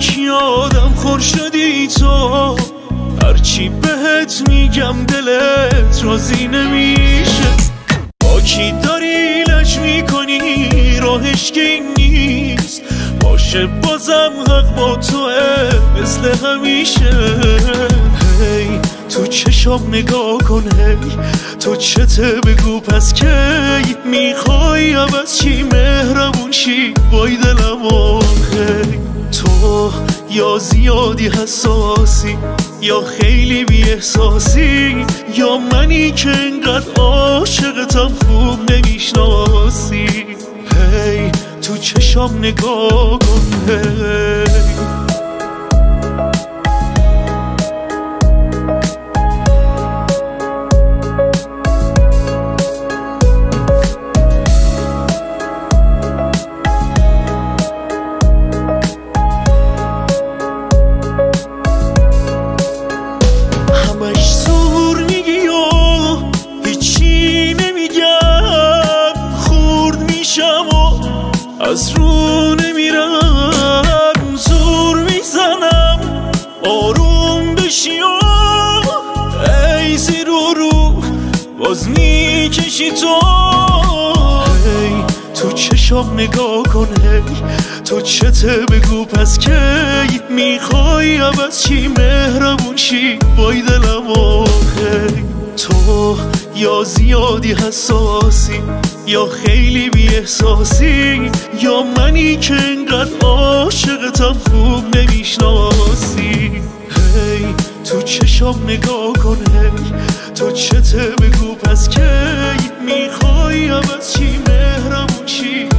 چی آدم خور شدی تو، هرچی بهت میگم دلت راضی نمیشه. با کی داری لج میکنی، راهش که این نیست. باشه بازم حق با توه مثل همیشه. هی تو چشم نگاه کن، هی تو چته بگو پس کی میخوای عوض چی، مهربون شی وای دلم آخه. تو یا زیادی حساسی یا خیلی بی احساسی، یا منی که انقدر عاشقتم خوب نمیشناسی. هی تو چشم نگاه کن، هی از رو نمیرم زور میزنم آروم بشی و ای زیر و رو باز میکشی تو. هی تو چشم نگاه کن، هی تو چته بگو پس کی میخوای عوض چی، مهربون شی وای دلم آخه. تو یا زیادی حساسی یا خیلی بی احساسی، یا منی که انقدر عاشقتم خوب نمیشناسی. هی تو چشم نگاه کن، هی تو چته بگو پس کی میخوای عوض چی، مهربون شی